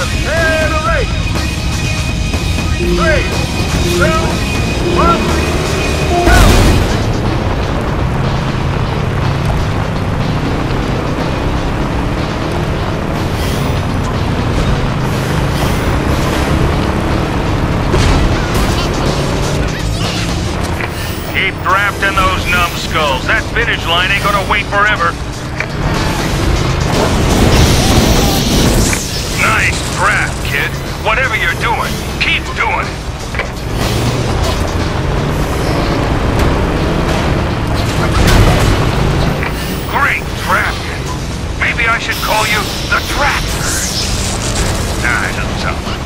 10 to 8. 3, 2, 1. Keep drafting those numbskulls. That finish line ain't gonna wait forever. Nice draft, kid. Whatever you're doing, keep doing it. Great drafting. Maybe I should call you the Tractor. Nah, it doesn't sound like it.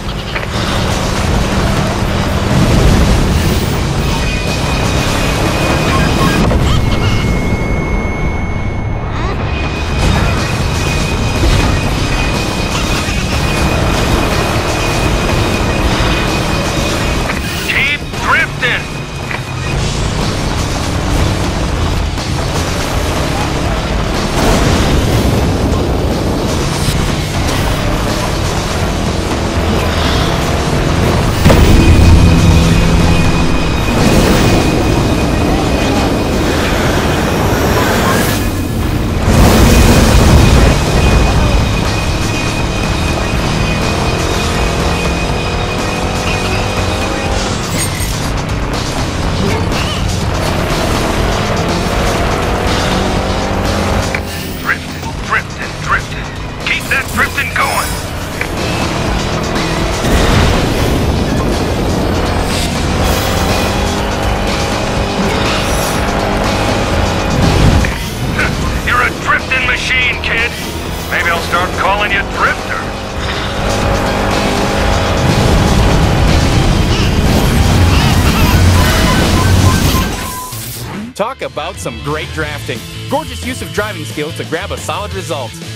Talk about some great drafting. Gorgeous use of driving skills to grab a solid result.